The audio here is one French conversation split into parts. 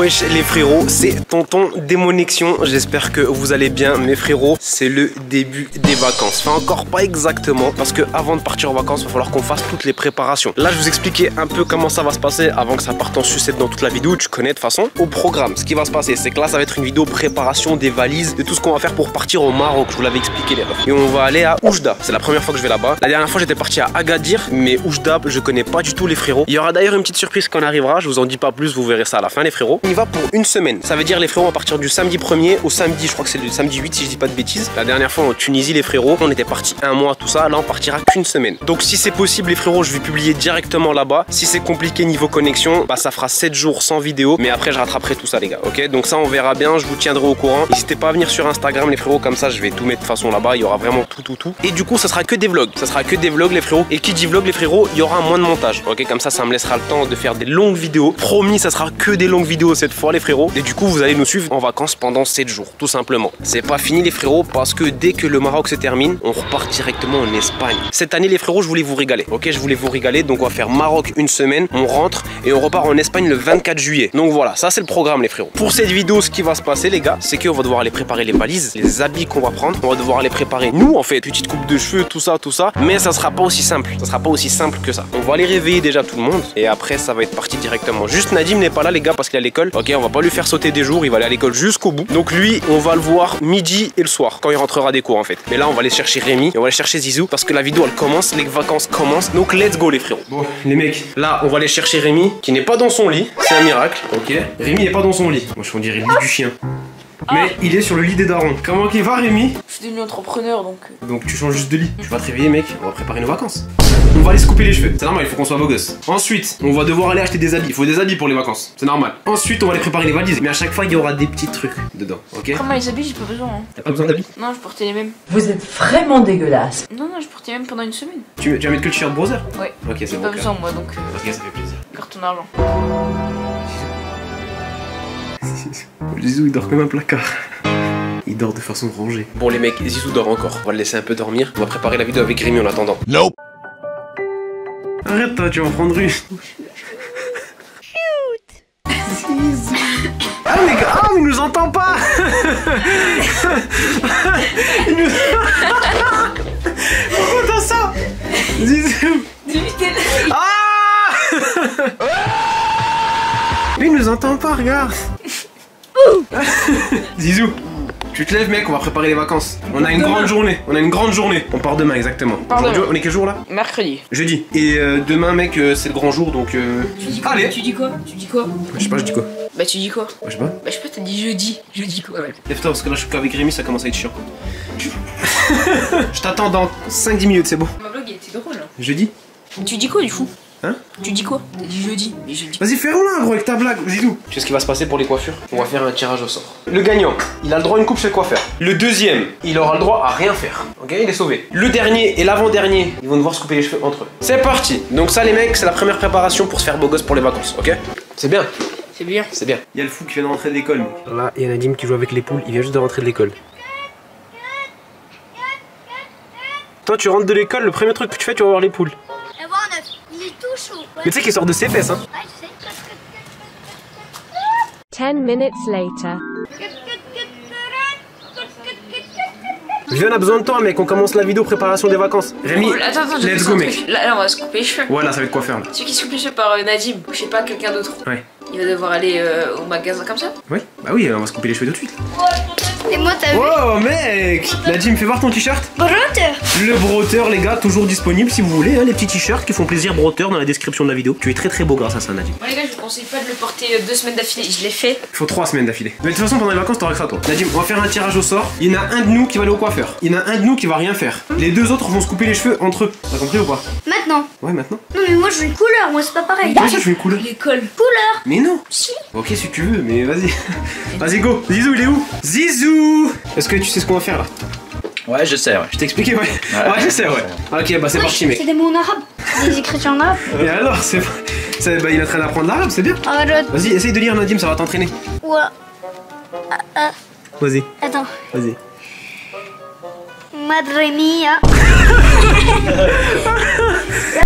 wesh les frérots, c'est tonton Démonexion, j'espère que vous allez bien mes frérots. C'est le début des vacances, enfin encore pas exactement, parce que avant de partir en vacances il va falloir qu'on fasse toutes les préparations. Là je vous expliquais un peu comment ça va se passer avant que ça parte en sucette dans toute la vidéo, tu connais de toute façon. Au programme, ce qui va se passer c'est que là ça va être une vidéo préparation des valises, de tout ce qu'on va faire pour partir au Maroc, je vous l'avais expliqué les gars. Et on va aller à Oujda, c'est la première fois que je vais là-bas. La dernière fois j'étais parti à Agadir, mais Oujda je connais pas du tout les frérots. Il y aura d'ailleurs une petite surprise quand on arrivera, je vous en dis pas plus, vous verrez ça à la fin les frérots. On y va pour une semaine, ça veut dire les frérots à partir du samedi 1er au samedi, je crois que c'est le samedi 8 si je dis pas de bêtises. La dernière fois en Tunisie les frérots, on était partis un mois tout ça, là on partira qu'une semaine. Donc si c'est possible les frérots, je vais publier directement là-bas. Si c'est compliqué niveau connexion, bah ça fera 7 jours sans vidéo, mais après je rattraperai tout ça les gars, ok? Donc ça on verra bien, je vous tiendrai au courant. N'hésitez pas à venir sur Instagram les frérots, comme ça je vais tout mettre de façon là-bas, il y aura vraiment tout. Et du coup ça sera que des vlogs, les frérots. Et qui dit vlog les frérots, il y aura moins de montage, ok? Comme ça ça me laissera le temps de faire des longues vidéos. Promis, ça sera que des longues vidéos cette fois les frérots. Et du coup vous allez nous suivre en vacances pendant 7 jours tout simplement. C'est pas fini les frérots, parce que dès que le Maroc se termine, on repart directement en Espagne. Cette année les frérots, je voulais vous régaler, ok? Je voulais vous régaler, donc on va faire Maroc une semaine, on rentre et on repart en Espagne le 24 juillet. Donc voilà, ça c'est le programme les frérots. Pour cette vidéo, ce qui va se passer les gars, c'est qu'on va devoir aller préparer les valises, les habits qu'on va prendre, on va devoir les préparer nous en fait, petite coupe de cheveux, tout ça, mais ça sera pas aussi simple, que ça. On va aller réveiller déjà tout le monde et après ça va être parti directement. Juste Nadim n'est pas là les gars parce qu'il est à l'école, ok? On va pas lui faire sauter des jours, il va aller à l'école jusqu'au bout. Donc lui, on va le voir midi et le soir quand il rentrera des cours en fait. Mais là on va aller chercher Rémi et on va aller chercher Zizou parce que la vidéo elle commence, les vacances commencent, donc let's go les frérots. Bon les mecs, là on va aller chercher Rémi qui n'est pas dans son lit, c'est un miracle, ok? Rémi n'est pas dans son lit, moi je dirais le lit du chien. Mais il est sur le lit des darons. Comment qu'il va Rémi? Je suis devenu entrepreneur donc. Donc tu changes juste de lit. Tu vas te réveiller mec, on va préparer nos vacances. On va aller se couper les cheveux, c'est normal, il faut qu'on soit beau gosse. Ensuite, on va devoir aller acheter des habits, il faut des habits pour les vacances, c'est normal. Ensuite, on va aller préparer les valises, mais à chaque fois il y aura des petits trucs dedans, ok? Après moi les habits j'ai pas besoin hein. T'as pas besoin d'habits? Non, je portais les mêmes. Vous êtes vraiment dégueulasse. Non, je portais les mêmes pendant une semaine. Tu vas mettre que le t-shirt Broteur? Ouais. Ok, c'est bon. J'ai pas besoin moi donc. Ok, ça fait plaisir. Garde ton argent. Zizou il dort comme un placard. Il dort de façon rangée. Bon les mecs, Zizou dort encore. On va le laisser un peu dormir. On va préparer la vidéo avec Rémi en attendant. Nope. Arrête toi, tu vas en prendre une. Shoot. Zizou. Ah les gars, ah, il nous entend pas. Il nous... Pourquoi t'as ça Zizou? Ah lui il nous entend pas, regarde. Zizou, tu te lèves mec, on va préparer les vacances. On a une grande journée, On part demain exactement. On est quel jour là? Mercredi. Jeudi. Et demain mec, c'est le grand jour donc... Allez. Tu dis quoi? Je sais pas, je dis quoi? Bah tu dis quoi? Je sais pas. Bah je sais pas, t'as dit jeudi. Jeudi quoi? Ouais. Lève-toi parce que là je suis qu'avec Rémi, ça commence à être chiant. Je t'attends dans 5-10 minutes, c'est bon. Ma vlog elle était drôle là. Jeudi? Tu dis quoi du fou? Hein? Tu dis quoi? T'as dit jeudi, mais jeudi. Vas-y fais roule un gros avec ta blague, Zizou. Tu sais ce qui va se passer pour les coiffures? On va faire un tirage au sort. Le gagnant, il a le droit à une coupe chez le coiffeur. Le deuxième, il aura le droit à rien faire. Ok, il est sauvé. Le dernier et l'avant-dernier, ils vont devoir se couper les cheveux entre eux. C'est parti. Donc ça les mecs, c'est la première préparation pour se faire beau gosse pour les vacances, ok? C'est bien. C'est bien. C'est bien. Il y a le fou qui vient de rentrer de l'école. Là, il y a Nadim qui joue avec les poules, il vient juste de rentrer de l'école. Toi tu rentres de l'école, le premier truc que tu fais, tu vas voir les poules. Mais tu sais qu'il sort de ses fesses hein. 10 minutes later. Viens, on a besoin de toi mec, on commence la vidéo préparation des vacances. Rémi, attends, let's go mec. Là on va se couper les cheveux. Voilà, ça va être quoi faire là. Celui qui se coupe les cheveux par Nadim ou je sais pas, quelqu'un d'autre. Ouais. Il va devoir aller au magasin comme ça. Oui, bah oui, on va se couper les cheveux tout de suite. Et moi t'as vu. Wow mec, Nadim, fais voir ton t-shirt Broteur. Le Broteur les gars, toujours disponible si vous voulez hein, les petits t-shirts qui font plaisir Broteur dans la description de la vidéo. Tu es très très beau grâce à ça Nadim. Bon les gars, je vous conseille pas de le porter 2 semaines d'affilée, je l'ai fait. Il faut 3 semaines d'affilée. Mais de toute façon pendant les vacances t'auras que ça toi. Nadim, on va faire un tirage au sort. Il y en a un de nous qui va aller au coiffeur. Il y en a un de nous qui va rien faire. Les deux autres vont se couper les cheveux entre eux. T'as compris ou pas? Maintenant. Ouais maintenant. Non mais moi je veux une couleur, moi c'est pas pareil. Moi je veux une couleur. L'école. Couleur. Mais non. Si. Ok si tu veux, mais vas-y. Vas-y go. Zizou il est où? Zizou. Est-ce que tu sais ce qu'on va faire là? Ouais, je sais, ouais. Je t'ai expliqué, ouais. Ouais, je sais, ouais. Ok, bah c'est parti, mec. C'est des mots en arabe. Des écritures en arabe. Et alors, c'est bah, il est en train d'apprendre l'arabe, c'est bien. Vas-y, essaye de lire, Nadim, ça va t'entraîner. Ouais. Vas-y. Attends. Vas-y. Madre mia.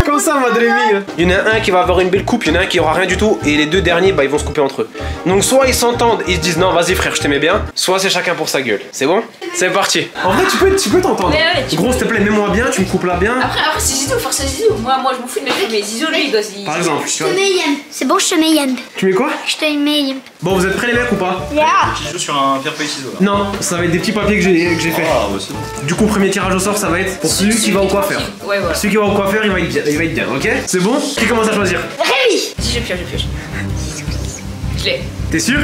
Comme ça, Madremi. Il y en a un qui va avoir une belle coupe, il y en a un qui aura rien du tout. Et les deux derniers, bah, ils vont se couper entre eux. Donc, soit ils s'entendent et ils se disent non, vas-y frère, je t'aimais bien. Soit c'est chacun pour sa gueule. C'est bon? C'est parti. En vrai, tu peux t'entendre. Ouais, gros, s'il te plaît, mets-moi bien, tu me coupes là bien. Après, c'est Zizou, force à Zizou. Moi, je m'en fous de mes mecs, mais Zizou, lui, il doit se. Par exemple, je te mets Yem. C'est bon, je te mets Yem. Tu mets quoi? Je te mets Yem. Bon, vous êtes prêts les mecs ou pas? Yeah. Je joue sur un pierre-papier ciseaux. Non, ça va être des petits papiers que j'ai fait. Ah, bah, bon. Du coup, premier tirage au sort, ça va être pour celui qui va au coiffeur. Ouais, voilà. Celui qui va au coiffeur, il va être bien, ok? C'est bon? Qui commence à choisir? Rémi. Si je pioche, je pioche. Je l'ai. T'es sûr?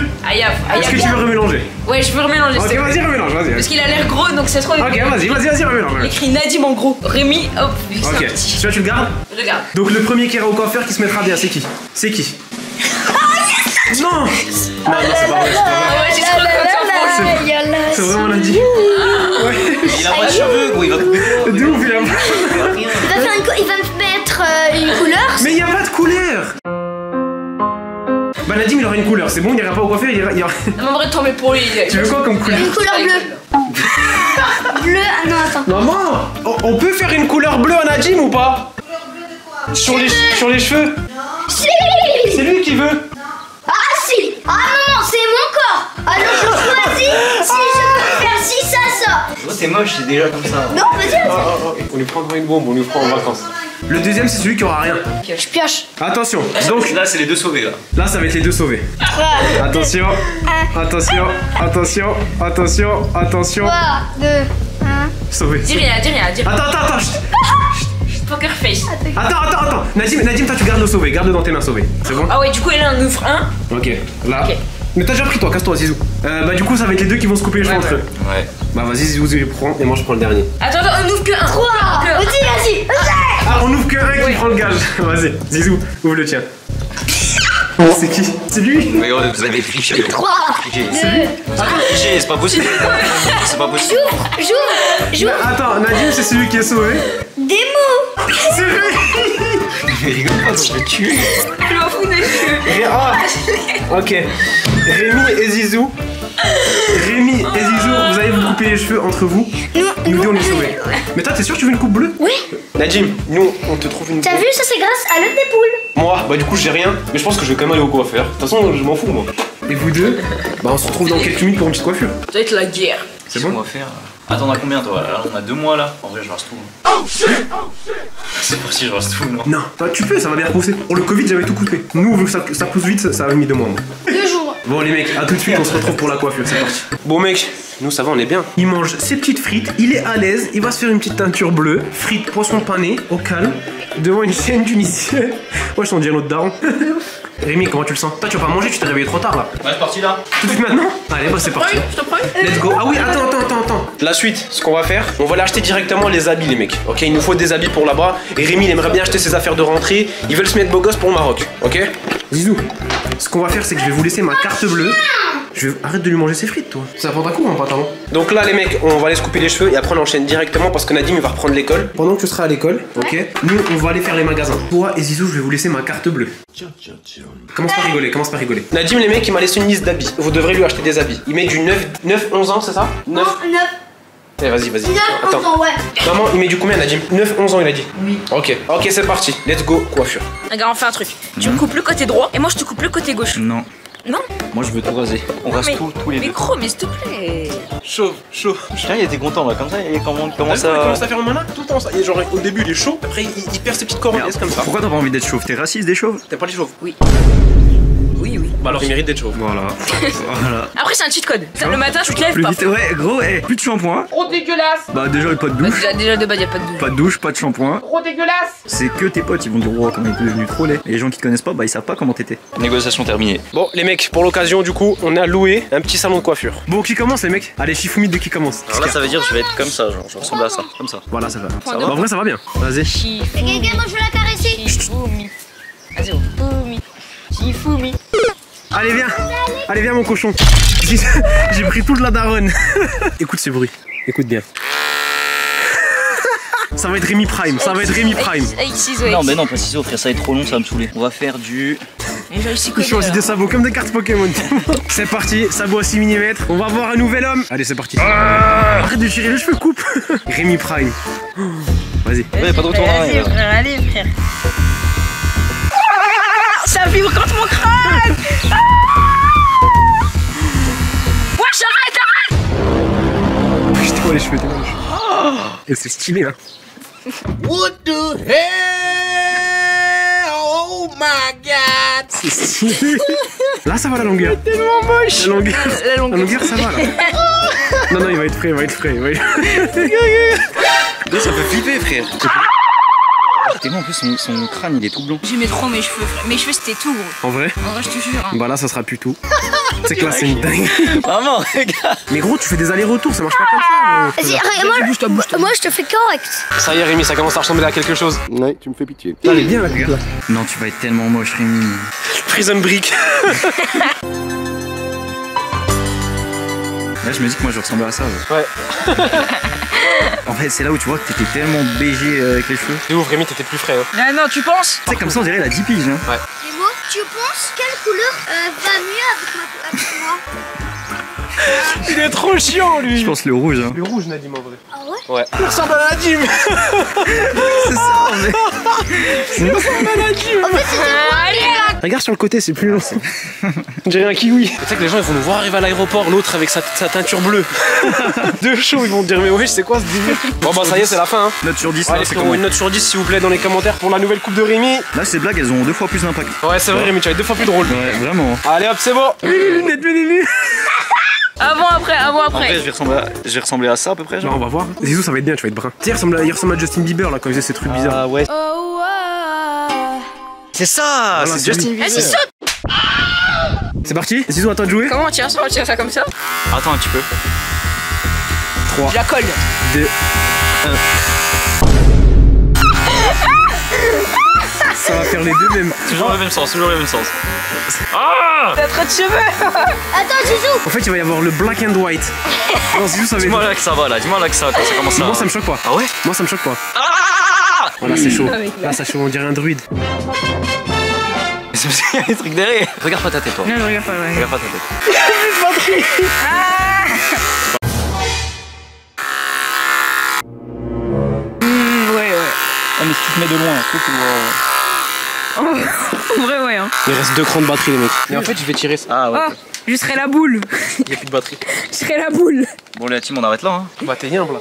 Est-ce que tu veux remélanger? Ouais, je veux remélanger. Ok, vas-y, remélange, vas-y. Parce qu'il a l'air gros, donc ça se trouve. Ok, vas-y, remélange. Il écrit Nadim en gros. Rémi, hop. Ok, tu vois, tu le gardes? Je le garde. Donc, le premier qui ira au coiffeur qui se mettra bien, c'est qui? C'est qui? Non! Non, c'est pas vrai, c'est pas vrai. C'est vraiment lundi. Il a pas de cheveux, gros, il va couper. De ouf, il a pas. Il va me mettre une couleur. Mais il n'y a pas de couleur! Bah, Nadim, il aura une couleur, c'est bon, il n'ira pas au coiffeur, il ira... Non, en vrai, t'en mets pour lui. Tu veux quoi comme couleur? Une couleur bleue. Bleu, ah non, attends. Maman, on peut faire une couleur bleue à Nadim ou pas? Couleur bleue de quoi? Sur les cheveux? C'est lui qui veut. Ah non, c'est mon corps. Alors je choisis si je peux faire ci, ça, ça. Oh, c'est moche, c'est déjà comme ça. Non, vas-y. On lui prendra une bombe, on lui prend en vacances. Le deuxième, c'est celui qui aura rien. Je pioche. Attention, donc là, c'est les deux sauvés. Là, ça va être les deux sauvés. Attention, attention, attention, attention, attention. 3, 2, 1. Sauvé. Dis rien. Attends. Poker face. Attends. Nadim, toi tu gardes le sauvé, garde-le dans tes mains sauvé. C'est bon? Ah ouais, du coup elle a un ouvre un. Ok, là. Okay. Mais t'as déjà pris toi, casse-toi, Zizou. Bah du coup ça va être les deux qui vont se couper les cheveux entre eux. Ouais. Bah vas-y, Zizou, tu les prends et moi je prends le dernier. Attends, on ouvre que un. 3. Vas-y. Ah, on ouvre que un qui prend le gage. Vas-y, Zizou, ouvre le tien. C'est qui? C'est lui? Mais regarde, vous avez triché. 3, 2, 1. C'est pas possible. C'est pas possible. J'ouvre. Attends, Nadim, c'est celui qui est sauvé. Des mots. C'est lui. Je rigole pas, je vais tuer. Je m'en fous de cheveux. Ok. Rémi et Zizou, vous allez vous couper les cheveux entre vous. Nous deux, on est sauvés. Mais toi, t'es sûr que tu veux une coupe bleue? Oui. Nadim, nous, on te trouve une. T'as vu, ça c'est grâce à l'œuf des poules. Moi, bah du coup, j'ai rien. Mais je pense que je vais quand même aller au coiffeur. De toute façon, je m'en fous, moi. Et vous deux, bah on se retrouve dans quelques minutes pour une petite coiffure. Ça va être la guerre. C'est bon? Attends, on a combien toi? Là, on a 2 mois là. En vrai, je rase tout. Oh shit! C'est parti, je rase tout. Non, tu peux, ça va bien pousser. Pour le Covid, j'avais tout coupé. Nous, vu que ça pousse vite, ça a mis 2 mois. Bon les mecs, à tout de suite, on se retrouve pour la coiffure, c'est parti. Bon mec, nous ça va, on est bien. Il mange ses petites frites, il est à l'aise, il va se faire une petite teinture bleue. Frites, poisson pané, au calme, devant une chaîne tunisienne. Moi je t'en dis un autre daron. Rémi, comment tu le sens? Toi tu vas pas manger, tu t'es réveillé trop tard là. Ouais, c'est parti là. Tout de suite maintenant? Allez, bah c'est parti. Je te prends. Let's go. Ah oui, attends. La suite, ce qu'on va faire, on va l'acheter directement les habits les mecs. Ok, il nous faut des habits pour là-bas. Et Rémi, il aimerait bien acheter ses affaires de rentrée. Ils veulent se mettre beau gosse pour le Maroc. Ok? Bisous. Ce qu'on va faire, c'est que je vais vous laisser ma carte bleue. Arrête de lui manger ses frites, toi. Ça prend un coup, mon pantalon. Donc là, les mecs, on va aller se couper les cheveux et après on enchaîne directement parce que Nadim il va reprendre l'école. Pendant que tu seras à l'école, ok, nous on va aller faire les magasins. Toi et Zizou, je vais vous laisser ma carte bleue. Commence pas à rigoler. Nadim, les mecs, il m'a laissé une liste d'habits. Vous devrez lui acheter des habits. Il met du 9-11 ans, c'est ça? 9. Non, 9. Eh, vas-y. 9-11 ans, ouais. Maman, il met du combien, Nadim? 9-11 ans, il a dit. Oui. Ok, c'est parti. Let's go, coiffure. Regarde, on fait un truc. Tu me coupes le côté droit et moi je te coupe le côté gauche. Non. Moi je veux tout raser. On rase tout, tous les deux. Mais gros, mais s'il te plaît. Chaud. Putain, il était content là, comme ça, il commence à. Il commence à faire un malin tout le temps. Ça. Genre, au début, il est chaud, après, il perd ses petites cornes comme ça. Pourquoi t'as pas envie d'être chauve? T'es raciste des chauves? T'es pas les chauves? Oui. Bah alors il mérite d'être chauve. Voilà. Après c'est un cheat code. Le matin tu te lèves pas. Ouais gros, plus de shampoing. Trop dégueulasse. Bah déjà il n'y a pas de douche. Déjà de base il n'y a pas de douche. Pas de douche, pas de shampoing. Trop dégueulasse. C'est que tes potes ils vont dire wow, comment il est devenu trop laid. Et les gens qui te connaissent pas, bah ils savent pas comment t'étais. Négociation terminée. Bon les mecs, pour l'occasion du coup on a loué un petit salon de coiffure. Bon qui commence les mecs? Allez Chifoumi de qui commence? Alors là ça veut dire je vais être comme ça, genre je ressemble à ça. Comme ça. Voilà ça va. En vrai ça va bien. Vas-y. Je vais la caresser. Chifoumi. Allez viens mon cochon. J'ai pris toute la daronne. Écoute ce bruit, écoute bien. Ça va être Rémi Prime, Non mais non, pas ciseaux frère, ça va être trop long, ça va me saouler. On va faire du... Je choisis des sabots comme des cartes Pokémon. C'est parti, sabots à 6 mm, on va voir un nouvel homme. Allez c'est parti. Arrête de tirer les cheveux, coupe. Rémi Prime. Vas-y, vas-y, pas de retour en arrière. Vas-y, frère, allez, frère. Ça vibre contre mon crâne. Wesh, arrête, arrête. J'étais quoi les cheveux, t'es quoi les cheveux. Oh. Et c'est stylé, hein. What the hell. Oh my god. C'est stylé. Là, ça va la longueur. C'est tellement moche. La longueur, ça va, là. Non, non, il va être frais, il va être frais. Là, ça peut flipper, frère. T'es bon, en plus, son crâne, il est tout blanc. J'aimais trop mes cheveux, frère. Mes cheveux, c'était tout, gros. En vrai? En vrai, je te jure. Hein. Bah là, ça sera plus tout. C'est que là, c'est une dingue. Vraiment, regarde. Mais gros, tu fais des allers-retours, ça marche pas comme ça. Moi, je te fais correct. Ça y est, Rémi, ça commence à ressembler à quelque chose. Ouais, tu me fais pitié. Allez, bien, là, regarde. Non, tu vas être tellement moche, Rémi. Prison brick. Là, je me dis que moi je ressemble à ça. Ouais. En fait, c'est là où tu vois que t'étais tellement BG avec les cheveux. C'est ouf, Rémi, t'étais plus frais. Hein. Non, tu penses? C'est comme ça, on dirait la 10 piges. Hein. Ouais. Rémo, tu penses quelle couleur va mieux avec moi? Il est trop chiant, lui. Je pense le rouge. Hein. Le rouge, Nadim, en vrai. Ah ouais? Ouais. Il ressemble à Nadim. C'est ça, mais. Il ressemble à Nadim. En fait, c'est regarde sur le côté, c'est plus long. On dirait un kiwi. Tu sais que les gens ils vont nous voir arriver à l'aéroport, l'autre avec sa teinture bleue. Deux shows, ils vont dire mais ouais, c'est quoi ce délire. Bon bah ça y est, c'est la fin. Hein. Note sur 10. Allez, frérot, une note sur 10 s'il vous plaît dans les commentaires pour la nouvelle coupe de Rémi. Là, ces blagues elles ont 2 fois plus d'impact. Ouais, c'est vrai, Rémi, tu vas être 2 fois plus drôle. Ouais, vraiment. Allez hop, c'est bon. Lunettes. Avant après. En vrai, je vais ressembler à ça à peu près. Genre. Non, on va voir. Zizou, ça va être bien, tu vas être brun. Tu sais, il ressemble à Justin Bieber là quand il faisait ces trucs bizarres. Ah ouais. C'est ça, voilà, c'est Justin Bieber. Eh, c'est ça. C'est parti. Zizou, attends de jouer. Comment on tire ça comme ça? Attends un petit peu. 3. Je la colle. 2. 1. Ça va faire les deux mêmes. Toujours le même sens, toujours le même sens. Ah! T'as trop de cheveux. Attends, Zizou. En fait, il va y avoir le black and white. Non, Zizou, ça va. Dis-moi là que ça va, là. Dis-moi là que ça commence à... Moi, ça me choque pas. Ah ouais? Moi, ça me choque pas. Voilà, c'est chaud. Là, ça chaud, on dirait un druide. Il y a des trucs derrière. Regarde pas ta tête, toi. Non, je regarde pas, ouais. Regarde pas ta tête. Ouais. Ah, mais si tu te mets de loin, tu vois. En vrai, ouais. Hein. Il reste 2 crans de batterie, les mecs. Mais en fait, je vais tirer ça. Ah, ouais. Oh, je serai la boule. Il n'y a plus de batterie. Je serai la boule. Bon, la team, on arrête là. Hein. Bah, t'es bien, là.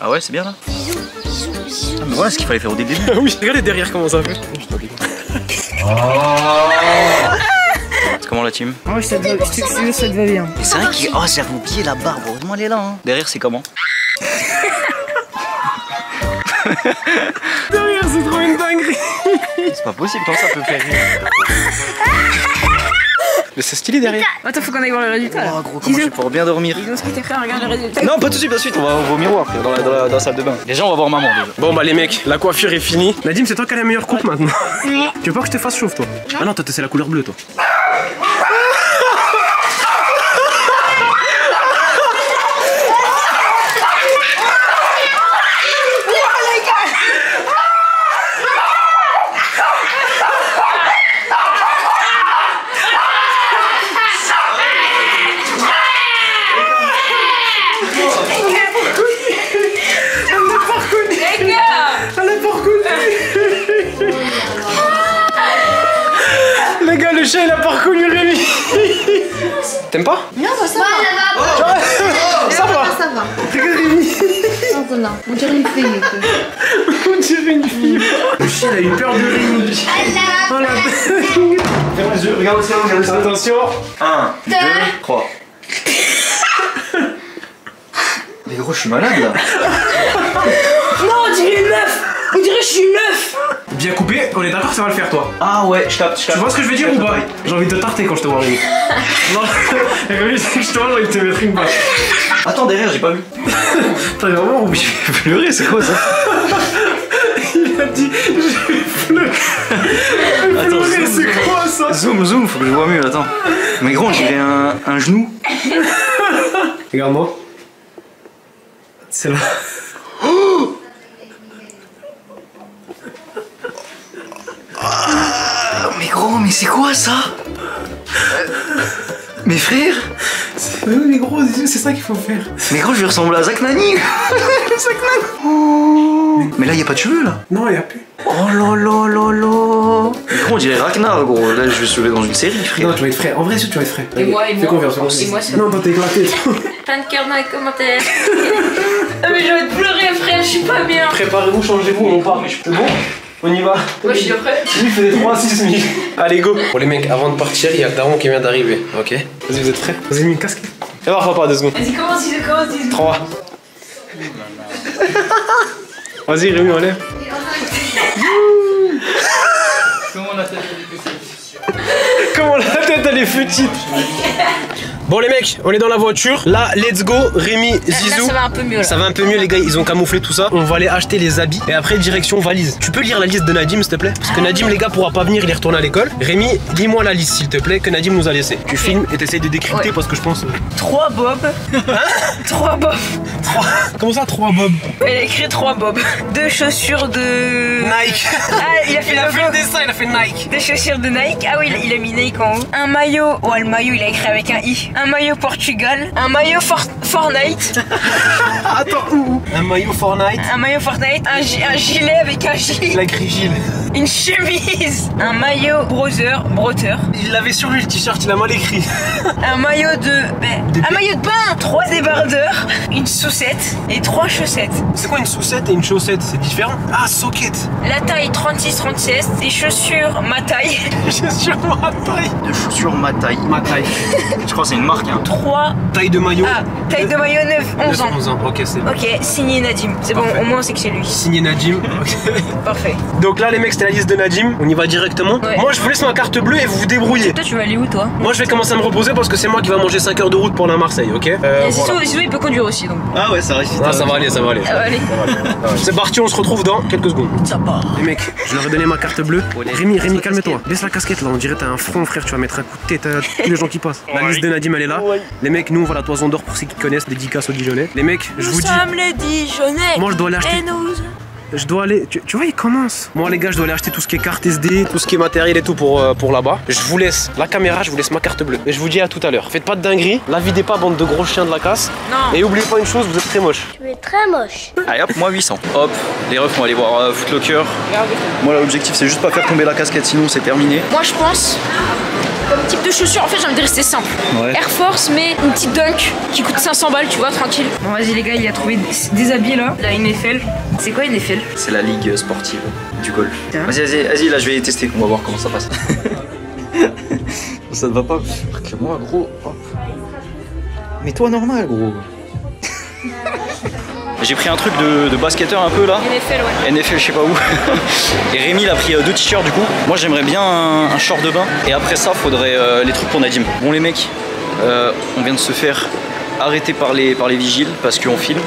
Ah, ouais, c'est bien, là. Ah mais voilà ce qu'il fallait faire au début. Ah oui, regardez derrière comment ça fait. C'est comment la team? Moi je te va bien. C'est vrai que... Oh j'avais oublié la barbe, heureusement elle est là hein. Derrière c'est comment? Derrière c'est trop une dinguerie. C'est pas possible quand ça peut faire rire. Mais c'est stylé derrière. Attends, faut qu'on aille voir le résultat. Oh gros, comment je vais pouvoir bien dormir. Dis-nous ce que t'es fait, regarde le résultat. Non, pas tout de suite, pas de suite, on va au miroir, dans la salle de bain. Déjà, on va voir maman déjà. Bon bah les mecs, la coiffure est finie. Nadim, c'est toi qui as la meilleure coupe maintenant. Tu veux pas que je te fasse chauffe toi? Ah non, toi c'est la couleur bleue toi. Le chat il a pas reconnu Rémi. T'aimes pas? Non, bah ça va. Ça va. Ça va. Regarde Rémi. On dirait une fille. On dirait une fille. Le chat il a eu peur de Rémi. Oh la peur. Regarde aussi, regarde ça. Attention. 1, 2, 3. Mais gros, je suis malade là. Non, on dirait une meuf. On dirait que je suis une meuf. Bien coupé, on est d'accord, ça va le faire toi. Ah ouais, je tape. Tu vois ce que je veux dire ou pas? J'ai envie de te tarter quand je te vois arriver. Non, Rémi, c'est que je te vois, j'ai envie de te mettre une balle. Attends, derrière, j'ai pas vu. T'as vraiment oublié de pleurer, c'est quoi ça? Il a dit, je vais pleurer. Pleurer, c'est quoi ça? Zoom, faut que je vois mieux, attends. Mais gros, j'ai un genou. Regarde-moi. C'est là. Oh. Mais gros, mais c'est quoi ça? Mais frère, mais gros, c'est ça qu'il faut faire. Mais gros, je ressemble à Zach Nani. Zach Nani. Oh. Mais là, il n'y a pas de cheveux, là. Non, il n'y a plus. Oh là là là là. Mais gros, on dirait Rakna, gros. Là, je vais se lever dans une série, frère. Non, tu vas être frère. En vrai, si tu vas être frère. Et moi, et moi. Non, t'es éclaté. Plein de cœur dans les commentaires. Ah, mais j'ai envie de pleurer, frère, je suis pas bien. Préparez-vous, changez-vous, on part. Mais je suis bon. On y va. Moi je suis prêt. Lui il fait des 3-6 minutes. Allez go. Bon les mecs, avant de partir, il y a le daron qui vient d'arriver. Ok. Vas-y, vous êtes prêts? Vous avez mis une casque? Fais voir papa 2 secondes. Vas-y, commence, il commence, 3. Vas-y Rémi, on lève. Comment la tête elle est petite? Comment la tête elle est petite? Bon les mecs, on est dans la voiture. Là, let's go, Rémi, Zizou. Là, ça va un peu mieux. Là. Ça va un peu mieux les gars, ils ont camouflé tout ça. On va aller acheter les habits et après direction valise. Tu peux lire la liste de Nadim s'il te plaît? Parce que Nadim les gars pourra pas venir, il est retourné à l'école. Rémi, lis-moi la liste s'il te plaît que Nadim nous a laissée. Okay. Tu filmes et t'essayes de décrypter ouais. Parce que je pense... 3 bobs. Hein? 3 bobs. 3... Comment ça 3 bobs? Il a écrit 3 bobs. 2 chaussures de... Nike. Ah, il a fait le dessin, il a fait Nike. 2 chaussures de Nike. Ah oui, il a mis Nike en haut. Un maillot. Oh le maillot il a écrit avec un i. Un maillot Portugal, un maillot Fortnite. Attends, où? Un maillot Fortnite. Un maillot Fortnite, un gilet avec un gilet. La grigile. Une chemise. Un maillot Broteur. Il l'avait sur lui le t-shirt, il a mal écrit. Un maillot de un maillot de bain. 3 débardeurs, une chaussette et 3 chaussettes. C'est quoi une chaussette et une chaussette? C'est différent? Ah, socket. La taille 36-36, des chaussures ma taille. Des chaussures ma taille. Je crois que c'est une marque hein. 3 taille de maillot. Ah, taille de maillot 9, 11 ans. Ok, c'est bon. Ok, signé Nadim. C'est bon, au moins on sait que c'est lui. Signé Nadim. Okay. Parfait. Donc là les mecs, c'était la liste de Nadim. On y va directement. Ouais. Moi je vous laisse ma carte bleue et vous vous débrouillez. Toi tu vas aller où toi? Moi je vais commencer à me reposer parce que c'est moi qui va manger 5 heures de route pour la Marseille, ok? Zizou il peut conduire aussi donc. Ah ouais, ça réussit. Ah, ça va aller, ça va aller. Ah, allez. C'est parti, on se retrouve dans quelques secondes. Ça part. Les mecs, je leur ai donné ma carte bleue. Rémi, calme-toi. Laisse la casquette là, on dirait t'as un front frère, tu vas mettre un coup de tête à tous les gens qui passent. La liste de Nadim elle est là. Les mecs, nous on va à la Toison d'Or pour ceux qui connaissent, dédicace aux Dijonnais. Les mecs, je vous dis. Nous sommes les Dijonnais. Moi je dois aller acheter. Je dois aller, tu vois il commence. Moi les gars je dois aller acheter tout ce qui est carte SD, tout ce qui est matériel et tout pour là-bas. Je vous laisse la caméra, je vous laisse ma carte bleue. Et je vous dis à tout à l'heure. Faites pas de dinguerie, la videz pas bande de gros chiens de la casse. Non. Et oubliez pas une chose, vous êtes très moche. Tu es très moche. Allez hop, moi 800. Hop, les refs vont aller voir Foot Locker. Moi l'objectif c'est juste pas faire tomber la casquette sinon c'est terminé. Moi je pense... Comme type de chaussures, en fait j'ai envie de rester simple. Ouais. Air Force, mais une petite dunk qui coûte 500 balles, tu vois, tranquille. Bon, vas-y les gars, il a trouvé des habits là. La NFL. C'est quoi une NFL? C'est la ligue sportive du golf. Vas-y, là je vais tester, on va voir comment ça passe. Ça ne va pas, que moi gros. Hop. Mais toi normal gros. J'ai pris un truc de basketteur un peu là. NFL ouais. NFL je sais pas où. Et Rémi il a pris 2 t-shirts du coup. Moi j'aimerais bien un short de bain. Et après ça faudrait les trucs pour Nadim. Bon les mecs, on vient de se faire arrêter par les vigiles parce qu'on filme.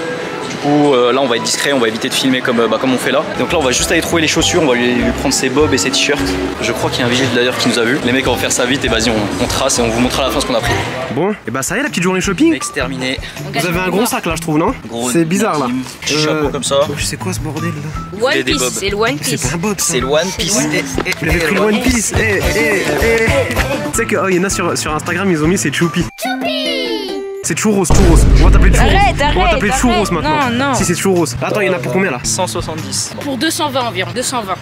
Du coup là on va être discret, on va éviter de filmer comme on fait là. Donc là on va juste aller trouver les chaussures, on va lui prendre ses bobs et ses t-shirts. Je crois qu'il y a un vigile d'ailleurs qui nous a vu. Les mecs on va faire ça vite et vas-y on trace et on vous montre à la fin ce qu'on a pris. Bon, et bah ça y est la petite journée shopping. Exterminé. Vous avez un gros sac là je trouve non? C'est bizarre là. Petit chapeau comme ça. C'est quoi ce bordel là? One Piece, c'est le One Piece. C'est pas un bob. C'est le One Piece. Vous avez pris le One Piece. Tu sais qu'il y en a sur Instagram ils ont mis c'est Choupi. C'est Chou Rose, Chou Rose. On va t'appeler Chou Rose. On va t'appeler Chou Rose maintenant. Non, non. Si c'est Chou Rose. Attends, il y en a pour combien là? 170. Pour 220 environ. 220.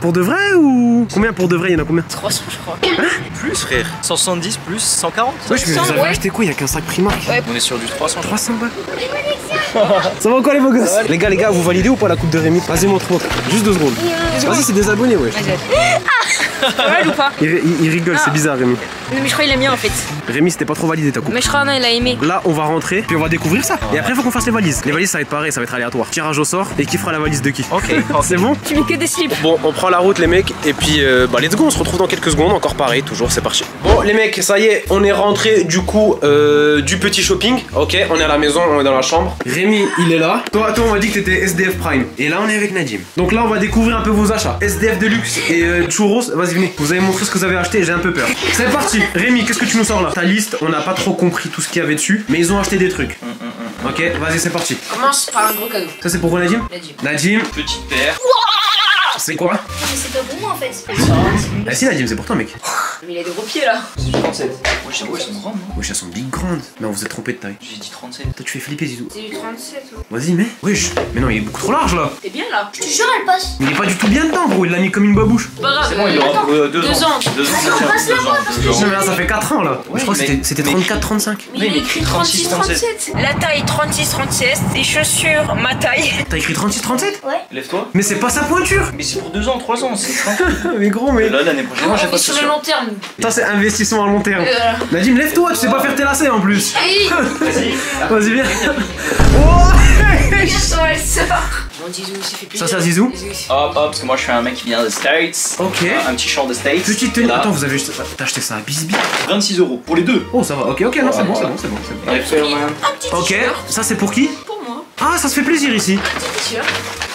Pour de vrai ou combien pour de vrai? Il y en a combien? 300 je crois. Hein? Plus frère. 170 plus 140. Ouais, je vous avais acheté quoi? Il y a qu'un sac Primark. Ouais. On est sur du 300. 300 balles. Ça va encore les beaux gosses? Les gars, vous validez ou pas la coupe de Rémi? Vas-y montre. Juste 2 secondes. Vas-y, c'est des abonnés ouais. Valide ou pas? Il rigole, c'est bizarre Rémi. Non mais je crois qu'il aime bien en fait. Rémi c'était pas trop validé ta coupe. Mais je crois non il a aimé. Là on va rentrer puis on va découvrir ça. Et après faut qu'on fasse les valises. Les valises ça va être pareil, ça va être aléatoire. Tirage au sort et qui fera la valise de qui? Ok. C'est bon? Tu mets que des slips. Bon on prend la route les mecs et puis bah let's go, on se retrouve dans quelques secondes. Encore pareil toujours, c'est parti. Bon les mecs ça y est on est rentré du coup du petit shopping. Ok on est à la maison, on est dans la chambre. Rémi il est là. Toi on m'a dit que t'étais SDF Prime. Et là on est avec Nadim. Donc là on va découvrir un peu vos achats. SDF Deluxe et Churros. Vas-y venez, vous allez montrer ce que vous avez acheté, j'ai un peu peur. C'est parti. Rémi, qu'est-ce que tu nous sors là? Ta liste, on n'a pas trop compris tout ce qu'il y avait dessus, mais ils ont acheté des trucs. Ok, vas-y, c'est parti. Commence par un gros cadeau. Ça, c'est pour Nadim? Nadim. Petite paire. C'est quoi? Non, mais c'est pas pour moi en fait. Ah si, Nadim, c'est pour toi, mec. Mais il a des gros pieds là. C'est 37. Wesh, ouais, elles sont grandes. Wesh, elles sont big grandes. Mais on vous a trompé de taille. J'ai dit 37. Toi, tu fais flipper, Zizou. C'est du 37. Ouais. Vas-y, mais. Wesh. Mais non, il est beaucoup trop large là. T'es bien là. Je te jure, elle passe. Il est pas du tout bien dedans, gros. Il l'a mis comme une babouche. C'est bon, il aura 2 ans. 2 ans. Non, mais là, ça fait 4 ans là. Je crois que c'était 34-35. Mais il écrit 36-37. La taille 36-37. Les chaussures, ma taille. T'as écrit 36-37? Ouais. Lève-toi. Mais c'est pas sa pointure. Mais c'est pour 2 ans, 3 ans. Mais gros, mais. Là, l'année prochaine, j'ai pas de chaussures. Ça c'est investissement à long terme. Nadim, lève-toi, tu sais pas faire tes lacets en plus. Vas-y, vas-y, viens. Ça c'est à Zizou. Hop, hop, parce que moi je suis un mec qui vient des States. Ok. Un petit short des States. Petite tenue. Attends, vous avez juste. T'as acheté ça à Bisbee. 26 € pour les deux. Oh, ça va. Ok, ok, non, c'est bon, c'est bon, c'est bon. Ok, ça c'est pour qui? Pour moi. Ah, ça se fait plaisir ici.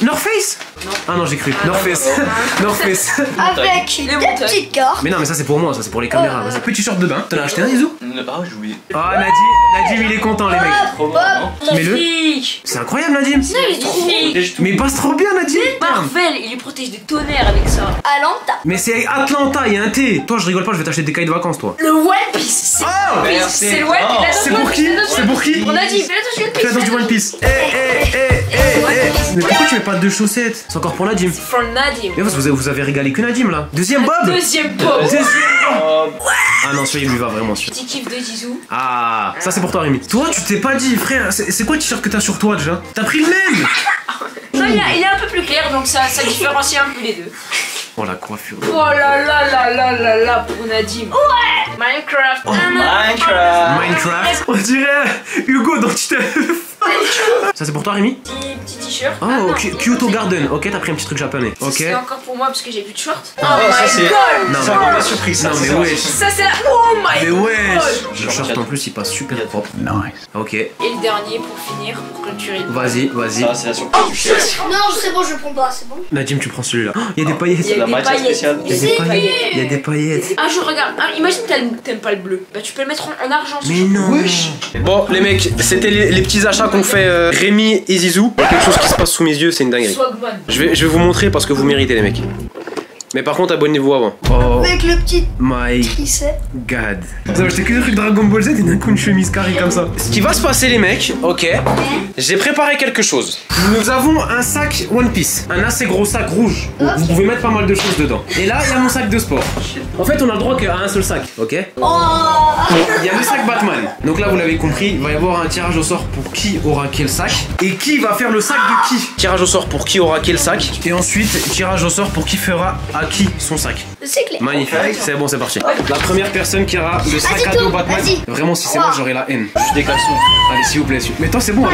North Face? Non. Ah non, j'ai cru. Ah, North Face. North Face. Avec une petite carte. Mais non, mais ça c'est pour moi, ça c'est pour les caméras. C'est petit short de bain. T'en as acheté un, Zizou? Ah, j'ai oublié. Ah, Nadim, il est content, les mecs. Trop bon. Mets-le. C'est incroyable, Nadim. Non, il est trop beau. Mais il passe trop bien, Nadim. Marvel, il lui protège des tonnerres avec ça. Atlanta. Mais c'est Atlanta, il y a un T. Toi, je rigole pas, je vais t'acheter des cahiers de vacances, toi. Le One Piece. Oh, c'est le One Piece. C'est pour qui? C'est pour qui? On a dit, fais attention du One Piece. Mais pourquoi tu mets pas de chaussettes? C'est encore pour Nadim. C'est pour Nadim. Mais vous avez régalé que Nadim là. Deuxième Bob. Deuxième Bob. Ah non, celui-là il lui va vraiment. Petit kiff de Zizou. Ah, ça c'est pour toi, Rémi. Toi, tu t'es pas dit, frère. C'est quoi le t-shirt que t'as sur toi déjà? T'as pris le même. Non, il est un peu plus clair, donc ça différencie un peu les deux. Oh la coiffure. Oh la la la la la la pour Nadim. Ouais. Minecraft. Oh, Minecraft. Minecraft. On dirait Hugo dans Titeuf. Ça c'est pour toi, Rémi? Petit t-shirt. Oh, ok, Kyoto Garden. Ok, t'as pris un petit truc japonais. Ok. C'est encore pour moi parce que j'ai plus de short. Oh my god. Non, c'est pas surprise. Non, mais ouais. Ça c'est. Oh my god. Mais ouais. Le short en plus il passe super propre. Nice. Ok. Et le dernier pour finir, pour clôturer. Vas-y, vas-y. Ah, c'est la surprise. Non, c'est bon, je prends pas. C'est bon. Nadim, tu prends celui-là. Il y a des paillettes. Il y a des paillettes. Il y a des paillettes. Un jour, regarde. Imagine que t'aimes pas le bleu. Bah, tu peux le mettre en argent. Mais non. Bon, les mecs, c'était les petits achats. On fait Rémi et Zizou. Il y a quelque chose qui se passe sous mes yeux, c'est une dinguerie. Je vais vous montrer parce que vous méritez, les mecs. Mais par contre, abonnez-vous avant. Oh. Avec le petit tricep. God. J'ai acheté que des trucs Dragon Ball Z et d'un coup une chemise carrée comme ça. Ce qui va se passer, les mecs, ok. J'ai préparé quelque chose. Nous avons un sac One Piece. Un assez gros sac rouge. Okay. Vous pouvez mettre pas mal de choses dedans. Et là, il y a mon sac de sport. En fait, on a le droit qu'à un seul sac, ok. Oh. Il y a le sac Batman. Donc là, vous l'avez compris, il va y avoir un tirage au sort pour qui aura quel sac. Et qui va faire le sac de qui. Tirage au sort pour qui aura quel sac. Et ensuite, tirage au sort pour qui fera à qui son sac. Magnifique, c'est bon, c'est parti. La première personne qui aura le sac à dos Batman. Vraiment, si c'est moi, j'aurai la haine. Je décale son. Allez, s'il vous plaît. Mais toi, c'est bon.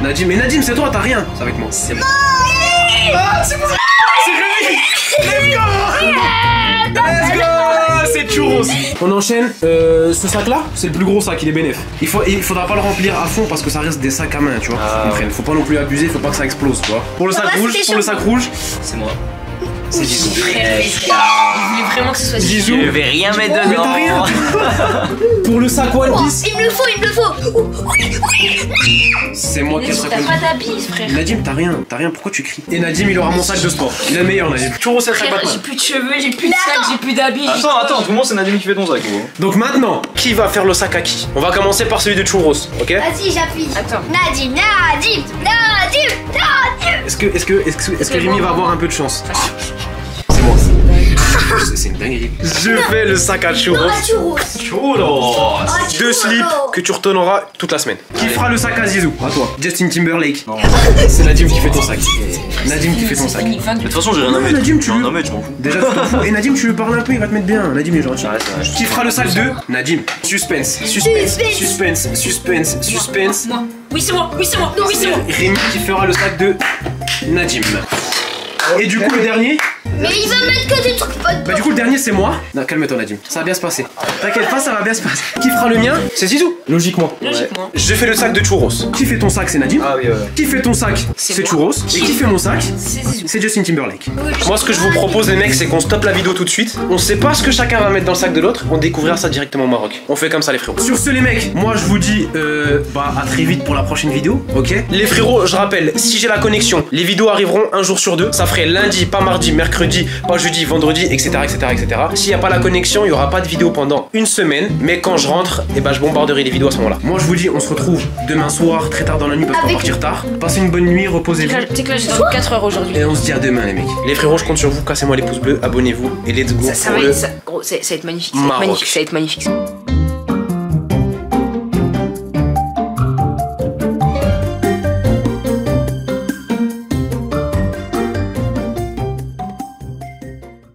Nadim, mais Nadim, c'est toi, t'as rien. C'est avec moi. C'est bon. Ah, c'est bon. C'est Rémi. Let's go. Let's go. C'est Chou Rose. On enchaîne. Ce sac là, c'est le plus gros sac, il est bénéf. Il faudra pas le remplir à fond parce que ça reste des sacs à main, tu vois. Faut pas non plus abuser, faut pas que ça explose, tu vois. Pour le sac rouge, c'est moi. C'est Zizou. Il voulait vraiment que ce soit Zizou. Je vais rien mettre dedans. Mais t'as rien. Pour le sac One Piece. Il me le faut, il me le faut. Oui. C'est moi qui ai le sac. T'as pas d'habits, frère. Nadim, t'as rien, t'as rien. Pourquoi tu cries? Et Nadim, il aura mon sac de sport. Il est meilleur, Nadim. Tu ressens ça, Batman. J'ai plus de cheveux, j'ai plus de sac, j'ai plus d'habits. Attends, tout le monde, c'est Nadim qui fait ton sac. Donc maintenant, qui va faire le sac à qui? On va commencer par celui de Chou Rose, ok? Vas-y, j'appuie. Attends. Nadim, Nadim, Nadim, Nadim. Est-ce que Rémi va avoir un peu de chance? C'est moi. C'est une dinguerie. Je fais le sac à Chou Rose. Deux slips que tu retourneras toute la semaine. Qui fera le sac à Zizou? À toi. Justin Timberlake. C'est Nadim qui fait ton sac. Nadim qui fait ton sac. De toute façon, j'ai rien à mettre. Nadim, tu veux en mettre, je m'en fous. Déjà, et Nadim, tu veux parler un peu, il va te mettre bien. Nadim, il est gentil. Qui fera le sac de Nadim? Suspense. Suspense. Suspense. Suspense. Suspense. Oui, c'est moi. Oui, c'est moi. Non, oui, c'est moi. Rémi qui fera le sac de Nadim. Et du coup, le dernier. Mais il va mettre que des trucs pas de. Bah, du coup, le dernier, c'est moi. Non, calme-toi, Nadim. Ça va bien se passer. T'inquiète pas, ça va bien se passer. Qui fera le mien? C'est Zizou. Logiquement. Logiquement. Ouais. Je fais le sac de Chou Rose. Qui fait ton sac? C'est Nadim. Ah oui, ouais. Qui fait ton sac? C'est Chou Rose. Et qui fait mon sac? C'est Zizou. C'est Justin Timberlake. Oui. Moi, ce que je vous propose, les mecs, c'est qu'on stoppe la vidéo tout de suite. On sait pas ce que chacun va mettre dans le sac de l'autre. On découvrira ça directement au Maroc. On fait comme ça, les frérots. Sur ce, les mecs, moi, je vous dis bah, à très vite pour la prochaine vidéo. Ok? Les frérots, je rappelle, si j'ai la connexion, les vidéos arriveront un jour sur deux. Ça ferait lundi, pas mardi, mercredi. mercredi, pas jeudi, vendredi, etc. S'il n'y a pas la connexion, il n'y aura pas de vidéo pendant une semaine, mais quand je rentre, et ben je bombarderai les vidéos à ce moment-là. Moi je vous dis, on se retrouve demain soir, très tard dans la nuit, parce qu'on va partir tard. Passez une bonne nuit, reposez-vous. C'est que là j'ai dormi 4 heures aujourd'hui. Et on se dit à demain les mecs. Les frérots, je compte sur vous, cassez-moi les pouces bleus, abonnez-vous et let's go. Ça va être magnifique.